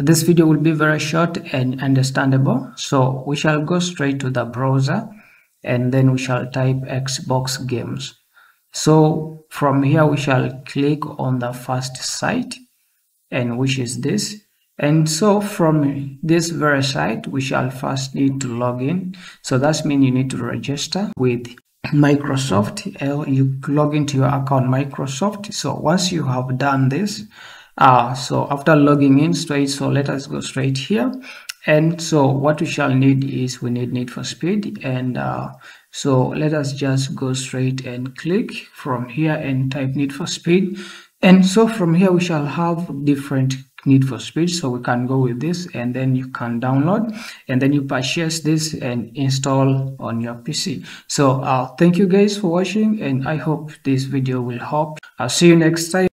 This video will be very short and understandable, so we shall go straight to the browser and then we shall type Xbox games. So from here we shall click on the first site, and which is this. And so from this very site we shall first need to log in. So that means you need to register with Microsoft. You log into your account Microsoft. So once you have done this, so after logging in straight, so let us go straight here. And so what we shall need is we need Need for Speed, and so let us just go straight and click from here and type Need for Speed. And so from here we shall have different Need for Speed, so we can go with this, and then you can download and then you purchase this and install on your PC. So thank you guys for watching, and I hope this video will help. I'll see you next time.